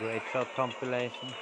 Great shot compilation.